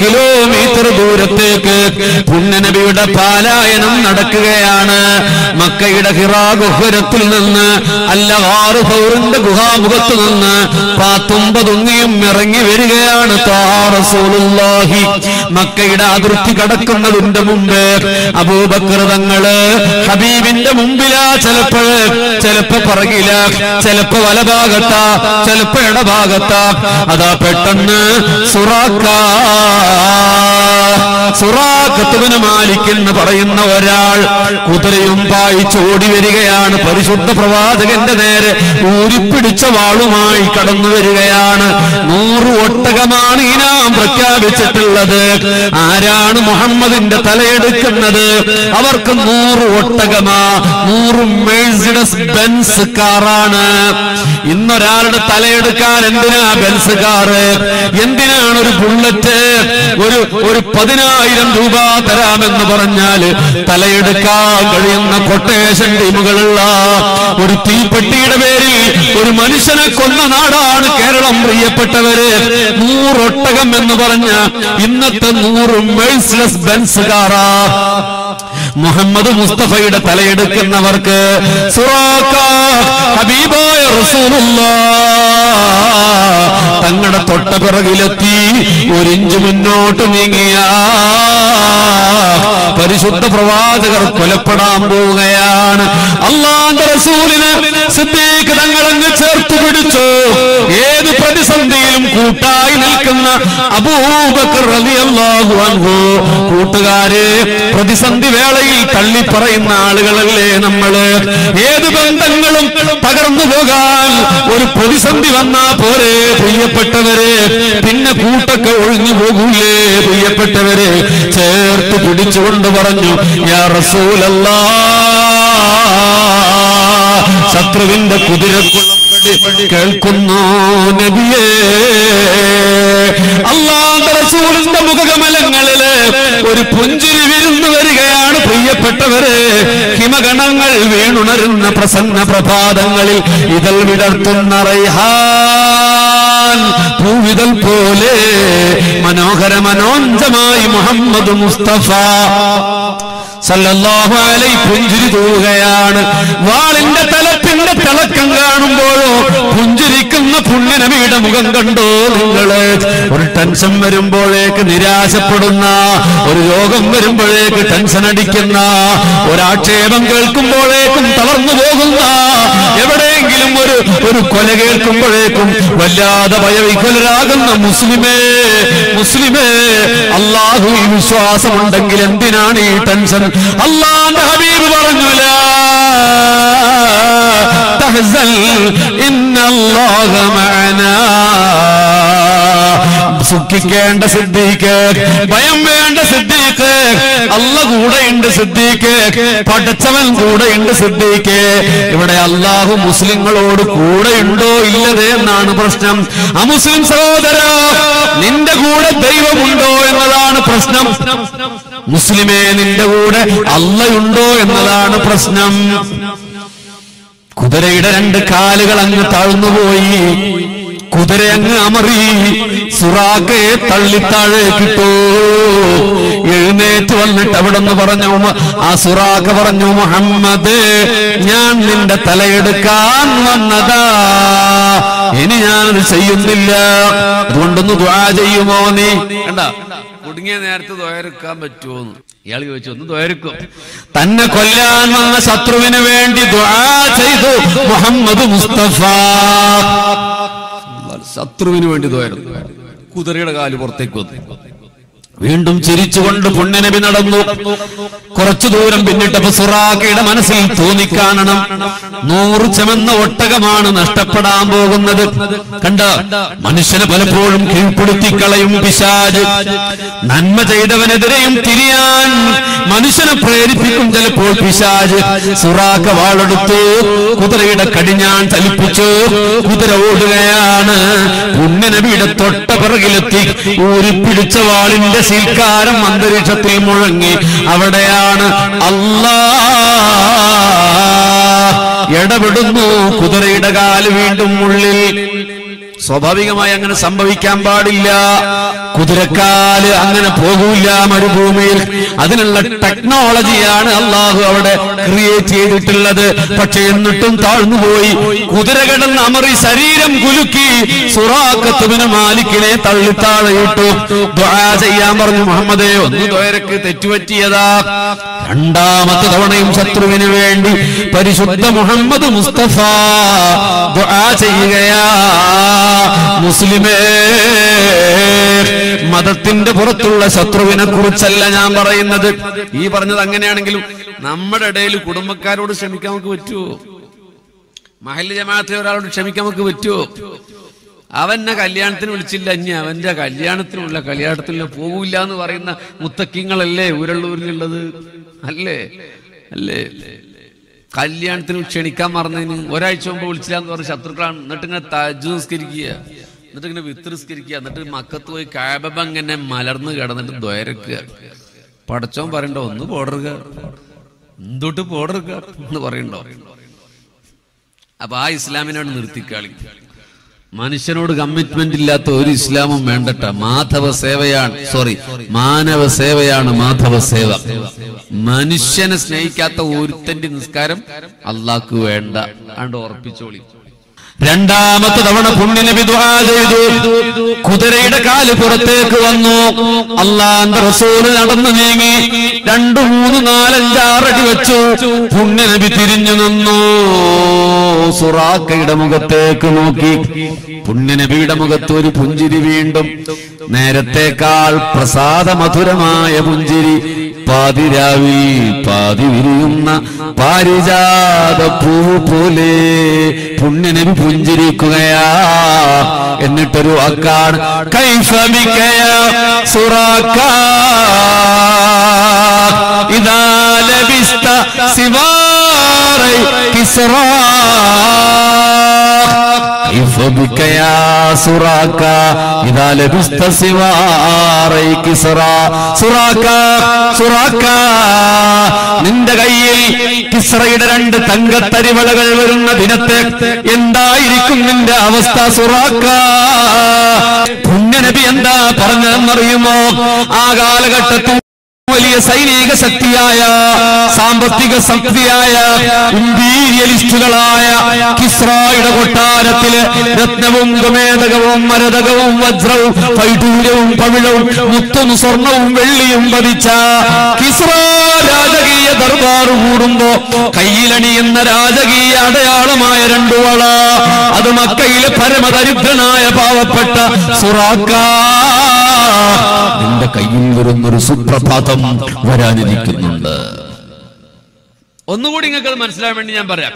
Kilometre ദൂരത്തേക്ക് പുണ്യനബിയുടെ പാലായനം നടക്കുകയാണ്. മക്കയുടെ ഹിറാ ഗുഹരത്തിൽ നിന്ന് അൽഗാർ ഫൗറിന്റെ ഗുഹാമുഖത്ത് നിന്ന് പാത്തുമ്പതുങ്ങിയും ഇറങ്ങി വരികയാണ് ത്വാഹ റസൂലുള്ളാഹി. മക്കയുടെ അതിർത്തി കടക്കുന്നതിന്റെ മുമ്പ് അബൂബക്കർ തങ്ങള് ഹബീബിന്റെ മുമ്പിലാ, ചിലപ്പോ പറകില, ചിലപ്പോ വലഭാഗത്ത, ചിലപ്പോ ഇടഭാഗത്ത. അതാ പെട്ടെന്ന് സുറാഖത്തുബ്നു മാലിക് എന്ന് പറയുന്ന ഒരാൾ കുതിരയും പായിച്ച് ഓടി വരികയാണ്. പരിശുദ്ധ പ്രവാചകന്റെ നേരെ ഊരിപ്പിടിച്ച വാളുമായി കടന്നു വരികയാണ്. 100 ഒട്ടകമാണ് ഈ നാം പ്രഖ്യാപിച്ചിട്ടുള്ളത്. ആരാണ് മുഹമ്മദിന്റെ തലയെടുക്കുന്നത്? അവർക്ക് 100 ഒട്ടകമാ, 100 മെഴ്സിഡസ് ബെൻസ് കാറാണ്. ഇന്നൊരാളുടെ തലയെടുക്കാൻ എന്തിനാ ബെൻസ് കാറ്? എന്തിനാണ് ഒരു ബുള്ളറ്റ്? ഒരു 10,000 രൂപ തരാമെന്ന് പറഞ്ഞാൽ തലയെടുക്കാൻ കഴിയുന്ന കൊട്ടേഷൻ ടീമുകളുള്ള ഒരു തീപ്പെട്ടിയുടെ പേരിൽ ഒരു മനുഷ്യനെ കൊന്ന നാടാണ് കേരളം. പ്രിയപ്പെട്ടവര്, 100 ഒട്ടകം എന്ന് പറഞ്ഞ ഇന്നത്തെ 100 മെഴ്സിഡസ് ബെൻസ് കാറാ മുഹമ്മദ് മുസ്തഫയുടെ തലയെടുക്കുന്നവർക്ക്. സുറാഖ ഹബീബായ റസൂലുള്ളാഹ് തങ്ങളുടെ തൊട്ട പിറകിലെത്തി 1 ഇഞ്ച് മുന്നോട്ട് നീങ്ങിയ പരിശുദ്ധ പ്രവാചകർ കൊലപ്പെടാൻ പോവുകയാണ്. അല്ലാഹുവിന്റെ റസൂലിനെ സിദ്ദീഖ് തങ്ങളങ്ങ് ചേർത്ത് പിടിച്ചു. ഏത് പ്രതിസന്ധിയിലും കൂട്ടായി നിൽക്കുന്ന അബൂബക്കർ റളിയല്ലാഹു അൻഹു, കൂട്ടുകാരെ, പ്രതിസന്ധി വേളയിൽ തള്ളിപ്പറയുന്ന ആളുകളല്ലേ നമ്മള്. ഏത് ബന്ധങ്ങളും തകർന്നു പോകാൻ ഒരു പ്രതിസന്ധി വന്നാ പോരെ പ്രിയപ്പെട്ടവരെ, പിന്നെ കൂട്ടൊക്കെ ഒഴിഞ്ഞു പോകൂലേ പ്രിയപ്പെട്ടവരെ. ചേർത്ത് പിടിച്ചുകൊണ്ട് പറഞ്ഞു, യാ റസൂലല്ലാഹ്, ശത്രുവിന്റെ കുതിരക്കുളം കേൾക്കുന്നു നബിയേ. അല്ലാഹുവിന്റെ റസൂലിന്റെ മുഖകമലങ്ങളില് ഒരു പുഞ്ചിരി വിരുന്നു വരികയാണ്. പ്രിയപ്പെട്ടവരെ, ഹിമഗണങ്ങൾ വീണുണരുന്ന പ്രസന്ന പ്രഭാതങ്ങളിൽ ഇതൾ വിടർത്തുന്ന റൈഹാൻ പൂവിതൾ പോലെ മനോഹര മനോഞ്ചമായി മുഹമ്മദ് മുസ്തഫ സല്ലല്ലാഹു അലൈഹി പുഞ്ചിരി തൂവുകയാണ്. വാളിന്റെ തലപ്പിന്റെ തിളക്കം കാണുമ്പോഴോ പുഞ്ചിരിക്കുന്ന പുണ്യനബിയുടെ മുഖം കണ്ടോ നിങ്ങള്. ഒരു ടെൻഷൻ വരുമ്പോഴേക്ക് നിരാശപ്പെടുന്ന, ഒരു രോഗം വരുമ്പോഴേക്ക് ടെൻഷൻ അടിക്കുന്ന, ഒരാക്ഷേപം കേൾക്കുമ്പോഴേക്കും തളർന്നു പോകുന്ന, എവിടെയെങ്കിലും ഒരു കൊല കേൾക്കുമ്പോഴേക്കും വല്ലാതെ ഭയവിഹ്വലരാകുന്ന മുസ്ലിമേ, അല്ലാഹു ഈ വിശ്വാസമുണ്ടെങ്കിൽ എന്തിനാണ് ഈ ടെൻഷൻ? അല്ലാഹുവിന്റെ ഹബീബ് പറഞ്ഞു, ലാ തഹ്സൻ ഇന്നല്ലാഹ മഅനാ. സുഖിക്കേണ്ട സിദ്ദീഖ്, ഭയം വേണ്ട സിദ്ദീഖ്, അല്ലാഹ് കൂടെയുണ്ട് സിദ്ദീഖ്, പടച്ചവൻ കൂടെയുണ്ട് സിദ്ദീഖ്. ഇവിടെ അല്ലാഹു മുസ്ലിങ്ങളോട് കൂടെയുണ്ടോ ഇല്ലതേ എന്നാണ് പ്രശ്നം. അമുസ്ലിം സഹോദരാ, നിന്റെ കൂടെ ദൈവമുണ്ടോ എന്നതാണ് പ്രശ്നം. മുസ്ലിമേ, നിന്റെ കൂടെ അല്ലാഹുണ്ടോ എന്നതാണ് പ്രശ്നം. കുതിരയുടെ 2 കാലുകൾ അങ്ങ് താഴ്ന്നുപോയി. കുതിര അങ്ങ് അമറി. സുറാഖയെ തള്ളിത്താഴേക്കിട്ടു. എഴുന്നേറ്റ് വന്നിട്ട് അവിടെ നിന്ന് പറഞ്ഞു, ആ സുറാഖ പറഞ്ഞു, മുഹമ്മദ്, ഞാൻ നിന്റെ തലയെടുക്കാൻ വന്നതാ, ഇനി ഞാനത് ചെയ്യുന്നില്ല, അതുകൊണ്ടൊന്ന് ദുആ ചെയ്യുമോ നീ? കണ്ടാ, കുടുങ്ങിയ നേരത്തെ ദുആയെടുക്കാൻ പറ്റുമോന്ന് ഇയാൾ ചോദിച്ചു. ഒന്ന് ദുആയെടുക്കും. തന്നെ കൊല്ലാൻ വന്ന ശത്രുവിന് വേണ്ടി ദുആ ചെയ്തു മുഹമ്മദ് മുസ്തഫ. ശത്രുവിന് വേണ്ടി ദുആയെടുത്തു. കുതിരയുടെ കാല് പുറത്തേക്ക് വന്നു. വീണ്ടും ചിരിച്ചുകൊണ്ട് പുണ്യനബി നടന്നു. കുറച്ചു ദൂരം പിന്നിട്ടപ്പോ സുറാഖയുടെ മനസ്സിൽ തോന്നിക്കാണണം, 100 ചെമന്ന ഒട്ടകമാണ് നഷ്ടപ്പെടാൻ പോകുന്നത്. കണ്ട, മനുഷ്യനെ പലപ്പോഴും കീഴ്പ്പെടുത്തിക്കളയും പിശാച്. നന്മ ചെയ്തവനെതിരെയും തിരിയാൻ മനുഷ്യനെ പ്രേരിപ്പിക്കും ചിലപ്പോൾ പിശാച്. സുറാഖ വാളെടുത്തു, കുതിരയുടെ കടിഞ്ഞാൻ ചലിപ്പിച്ചു. കുതിര ഓടുകയാണ്. പുണ്യനബിയുടെ തൊട്ട പിറകിലെത്തി. ഊരിപ്പിടിച്ച വാളിന്റെ സീൽക്കാരം അന്തരീക്ഷത്തിൽ മുഴങ്ങി. അവിടെയാണ് അല്ലാഹ് ഇടപെടുന്നു. കുതിരയുടെ കാല് വീണ്ടും ഉള്ളിൽ. സ്വാഭാവികമായി അങ്ങനെ സംഭവിക്കാൻ പാടില്ല. കുതിരക്കാല് അങ്ങനെ പോകൂല മരുഭൂമിയിൽ. അതിനുള്ള ടെക്നോളജിയാണ് അള്ളാഹു അവിടെ ക്രിയേറ്റ് ചെയ്തിട്ടുള്ളത്. പക്ഷെ എന്നിട്ടും താഴ്ന്നുപോയി. കുതിരകടൽ അമറി ശരീരം കുലുക്കി സുറാഖത്തുബിന് മാലിക്കിനെ തള്ളി താഴെയിട്ടു. ദുആ ചെയ്യാൻ പറഞ്ഞു, മുഹമ്മദേ ഒന്ന് ദുആക്ക് തെറ്റുപറ്റിയതാ, രണ്ടാമത്തെ തവണയും ശത്രുവിന് വേണ്ടി പരിശുദ്ധ മുഹമ്മദ് മുസ്തഫ ദുആ ചെയ്യുകയാ, മുസ്ലിമേ മതത്തിന്റെ പുറത്തുള്ള ശത്രുവിനെ കുറിച്ചല്ല ഞാൻ പറയുന്നത്. ഈ പറഞ്ഞത് അങ്ങനെയാണെങ്കിലും നമ്മുടെ ഇടയിൽ കുടുംബക്കാരോട് ക്ഷമിക്കാൻ നമുക്ക് പറ്റുമോ? മഹല്ല് ജമാഅത്തിലെ ഒരാളോട് ക്ഷമിക്കാൻ നമുക്ക് പറ്റുമോ? അവനെ കല്യാണത്തിന് വിളിച്ചില്ല, ഇനി അവന്റെ കല്യാണത്തിനുള്ള പോകൂല്ല എന്ന് പറയുന്ന മുത്തക്കിങ്ങളല്ലേ ഊരള്ളൂരിലുള്ളത്? അല്ലേ അല്ലേ അല്ലേ? കല്യാണത്തിന് ക്ഷണിക്കാൻ മറന്നതിന് ഒരാഴ്ച മുമ്പ് വിളിച്ചില്ല എന്ന് പറഞ്ഞ ശത്രുക്കളാണ്. എന്നിട്ട് ഇങ്ങനെ തജുസ്കരിക്കുക, എന്നിട്ട് ഇങ്ങനെ വിത്രിസ്കരിക്കുക, എന്നിട്ട് മക്കത്ത് പോയി കാബബ അങ്ങനെ മലർന്ന് കിടന്നിട്ട് ദ്വയരക്കുക. പടച്ചോൻ പറയണ്ടോ ഒന്ന് പോടറുക, എന്തൊട്ട് പോടറുക എന്ന് പറയണ്ടോ? അപ്പൊ ആ ഇസ്ലാമിനോട് നിർത്തിക്കാളി. മനുഷ്യനോട് കമ്മിറ്റ്മെന്റ് ഇല്ലാത്ത ഒരു ഇസ്ലാമും വേണ്ടട്ട. മാധവ സേവയാണ്, സോറി, മാനവ സേവയാണ് മാധവ സേവ. മനുഷ്യനെ സ്നേഹിക്കാത്ത ഒരുത്തന്റെ നിസ്കാരം അള്ളാഹ്ക്ക് വേണ്ട. ആണ്ട് ഉറപ്പിച്ചോളി. രണ്ടാമത്തെ തവണ പുണ്യ നബി ദുആ ചെയ്തു. കുതിരയുടെ കാല് പുറത്തേക്ക് വന്നു. അല്ലാഹുവിന്റെ റസൂൽ നടന്നു നീങ്ങി 2, 3, 4, 5, 6 അടി വെച്ചു. പുണ്യ നബി തിരിഞ്ഞു നിന്നു. സുറാഖയുടെ മുഖത്തേക്ക് നോക്കി. പുണ്യ നബിയുടെ മുഖത്ത് ഒരു പുഞ്ചിരി, വീണ്ടും നേരത്തെക്കാൾ പ്രസാദമധുരമായ പുഞ്ചിരി. പാതിരാവിൽ പാതി വിരിയുന്ന പാരിജാത പൂവ് പോലെ പുണ്യ നബി പുഞ്ചിരിക്കുകയാ. എന്നിട്ടൊരു വാക്കാണ്, കൈഫബികയ സുറാഖ ഇദാ ലബിസ്ത സിവാറൈ കിസ്റാ. നിന്റെ കയ്യിൽ കിസ്റയുടെ 2 തങ്കത്തരിവളകൾ വരുന്ന ദിനത്തെ എന്തായിരിക്കും നിന്റെ അവസ്ഥ സുറാക്ക? പുണ്യനബി എന്താ പറഞ്ഞതെന്നറിയുമോ? ആ കാലഘട്ടത്തിൽ വലിയ സൈനിക ശക്തിയായ, സാമ്പത്തിക ശക്തിയായ, ഇംപീരിയലിസ്റ്റുകളായ കിസ്റായുടെ കൊട്ടാരത്തിലെ രത്നവും ഗമേദകവും മരതകവും വജ്രവും വൈഡൂര്യവും പവിഴവും മുത്തും സ്വർണവും വെള്ളിയും പതിച്ച കിസ്റ രാജകീയ ദർബാർ കൂടുമ്പോ കയ്യിലണിയുന്ന രാജകീയ അടയാളമായ 2 വള, അത് മക്കയിലെ പരമദരിദ്രനായ പാവപ്പെട്ട സുറാക്ക നിന്റെ കയ്യിൽ വരുന്നൊരു സുപ്രഭാതം വരാനിരിക്കുന്നുണ്ട്. ഒന്നുകൂടി നിങ്ങൾക്ക് മനസ്സിലാൻ വേണ്ടി ഞാൻ പറയാം.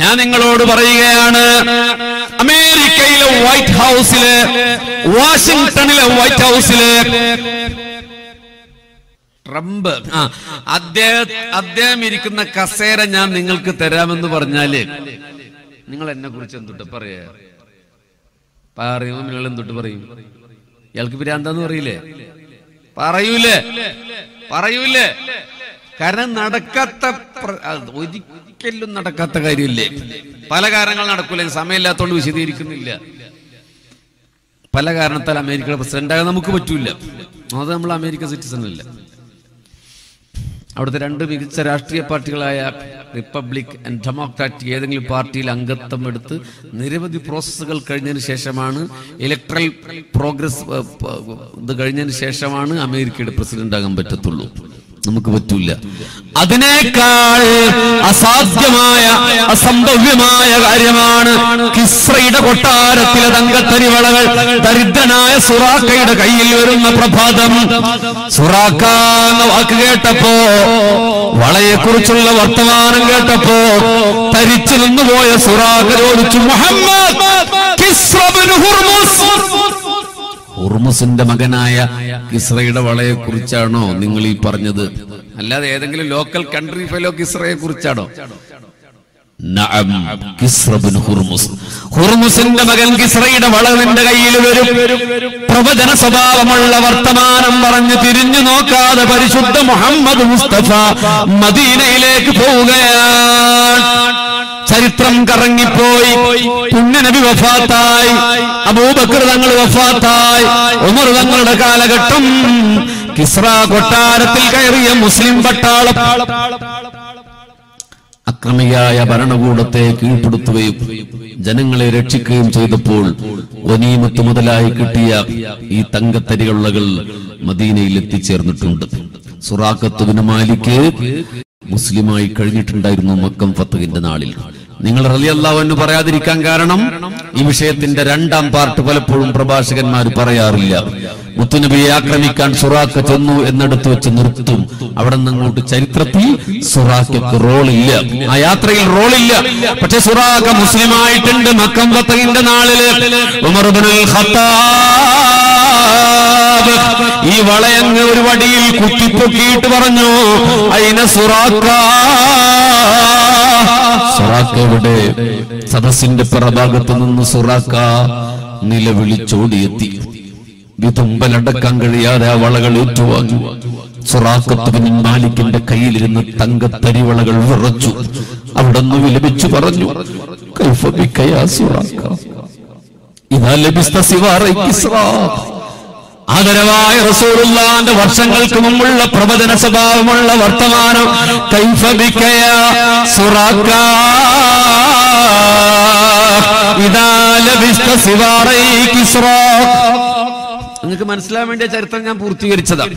ഞാൻ നിങ്ങളോട് പറയുകയാണ്, അമേരിക്കയിലെ വൈറ്റ് ഹൗസിലെ, വാഷിംഗ്ടണിലെ വൈറ്റ് ഹൗസിലെ ട്രംപ് അദ്ദേഹം ഇരിക്കുന്ന കസേര ഞാൻ നിങ്ങൾക്ക് തരാമെന്ന് പറഞ്ഞാല് നിങ്ങൾ എന്നെ കുറിച്ച് എന്തൊട്ട് പറയാ? പറയുമോ? നിങ്ങൾ എന്തൊട്ട് പറയും? ഇയാൾക്ക് പിരാന്താന്ന് പറയില്ലേ? പറയൂലേ? കാരണം ഒരിക്കലും നടക്കാത്ത കാര്യമില്ലേ? പല കാരണങ്ങൾ നടക്കൂല. സമയമില്ലാത്തോണ്ട് വിശദീകരിക്കുന്നില്ല. പല കാരണത്താൽ അമേരിക്കയുടെ പ്രസിഡന്റ് ആകാൻ നമുക്ക് പറ്റൂല. അത് നമ്മൾ അമേരിക്ക സിറ്റിസൺ അല്ല. അവിടുത്തെ 2 മികച്ച രാഷ്ട്രീയ പാർട്ടികളായ റിപ്പബ്ലിക് ആൻഡ് ഡെമോക്രാറ്റിക് ഏതെങ്കിലും പാർട്ടിയിൽ അംഗത്വം എടുത്ത് നിരവധി പ്രോസസ്സുകൾ കഴിഞ്ഞതിന് ശേഷമാണ്, ഇലക്ട്രൽ പ്രോഗ്രസ് ഇത് കഴിഞ്ഞതിന് ശേഷമാണ് അമേരിക്കയുടെ പ്രസിഡന്റ് ആകാൻ പറ്റത്തുള്ളൂ. നമുക്ക് പറ്റൂല. അതിനേക്കാൾ അസാധ്യമായ, അസംഭവ്യമായ കാര്യമാണ് കിസ്റയുടെ കൊട്ടാരത്തിലെ തങ്കത്തരിവളകൾ ദരിദ്രനായ സുറാഖയുടെ കയ്യിൽ വരുന്ന പ്രഭാതം. സുറാഖ എന്ന വാക്ക് കേട്ടപ്പോ, വളയെക്കുറിച്ചുള്ള വർത്തമാനം കേട്ടപ്പോ തരിച്ചു നിന്നുപോയ സുറാഖ ചോദിച്ചു, മുഹമ്മദ് കിസ്റ ഇബ്നു ഹുർമുസ്, ഹുർമുസിന്റെ മകനായ കിസ്റയുടെ വളയെ കുറിച്ചാണോ നിങ്ങൾ ഈ പറഞ്ഞത്? അല്ലാതെ ഏതെങ്കിലും ലോക്കൽ കൺട്രി ഫെലോ കിസ്റയെ കുറിച്ചാണോ? നഅം, കിസ്റ ഇബ്നു ഹുർമുസ്, ഹുർമുസിന്റെ മകൻ കിസ്റയുടെ വള നിന്റെ കയ്യിൽ വരും. പ്രവചന സ്വഭാവമുള്ള വർത്തമാനം പറഞ്ഞ് തിരിഞ്ഞു നോക്കാതെ പരിശുദ്ധ മുഹമ്മദ് മുസ്തഫ മദീനയിലേക്ക് പോവുകയാണ്. ചരിത്രം കറങ്ങിപ്പോയി. പുണ്യനബി വഫാത്തായി, അബൂബക്കർ തങ്ങൾ വഫാത്തായി, ഉമർ തങ്ങളുടെ കാലഘട്ടം. കിസ്റ കൊട്ടാരത്തിൽ കയറിയ മുസ്ലിം പട്ടാളം അക്രമിയായ ഭരണകൂടത്തെ കീഴ്പ്പെടുത്തുകയും ജനങ്ങളെ രക്ഷിക്കുകയും ചെയ്തപ്പോൾ ഗനീമത്ത് മുതലായി കിട്ടിയ ഈ തങ്കത്തരികളുകൾ മദീനയിൽ എത്തിച്ചേർന്നിട്ടുണ്ട്. സുറാഖത്ത് ബിൻ മാലിക്ക് മുസ്ലിമായി കഴിഞ്ഞിട്ടുണ്ടായിരുന്നു മക്കം ഫത്തുഹിന്റെ നാളിൽ. നിങ്ങൾ റളിയല്ലാഹു അൻഹു പറയാതിരിക്കാൻ കാരണം ഈ വിഷയത്തിന്റെ രണ്ടാം പാർട്ട് പലപ്പോഴും പ്രഭാഷകന്മാർ പറയാറില്ല. മുത്തുനബിയെ ആക്രമിക്കാൻ സുറാഖ ചെന്നു എന്നെടുത്തു വെച്ച് നിർത്തും. അവിടെ നിന്നങ്ങോട്ട് ചരിത്രത്തിൽ സുറാഖക്ക് റോളില്ല, ആ യാത്രയിൽ റോളില്ല. പക്ഷെ സുറാഖ മുസ്ലിമായിട്ടുണ്ട് മക്കം ഫത്തുഹിന്റെ നാളില്. ഉമർ ഇബ്നുൽ ഖത്താബ് ഈ വളയങ്ങ് ഒരു വടിയിൽ കുത്തിപ്പൊക്കിയിട്ട് പറഞ്ഞു, അയിന സുറാഖ, സുറാഖയുടെ സദസ്സിന്റെ പിറഭാഗത്ത് നിന്ന് സുറാഖ നിലവിളിച്ചോടിയെത്തി. വിതുമ്പലടക്കാൻ കഴിയാതെ ആ വളകൾ ഏറ്റുവാങ്ങി. സുറാഖത്ത് ബിൻ മാലിക്കിന്റെ കയ്യിലിരുന്ന് തങ്കത്തരി വളകൾ വിറച്ചു. അവിടെ നിന്ന് വിലപിച്ചു പറഞ്ഞു, കൈഫ ബിക യാ സുറാഖ ഇദാ ലബിസ്ത സിവാറ കിസ്റ. ആദരവായ റസൂലുള്ളാഹിന്റെ വർഷങ്ങൾക്ക് മുമ്പുള്ള പ്രവചന സ്വഭാവമുള്ള വർത്തമാനം, കൈഫ ബിക യാ സുറാഖ ഇദാ ലബിസ്ത സിവാറ കിസ്റ. നിങ്ങൾക്ക് മനസ്സിലാവാൻ വേണ്ടിയ ചരിത്രം ഞാൻ പൂർത്തീകരിച്ചതാണ്.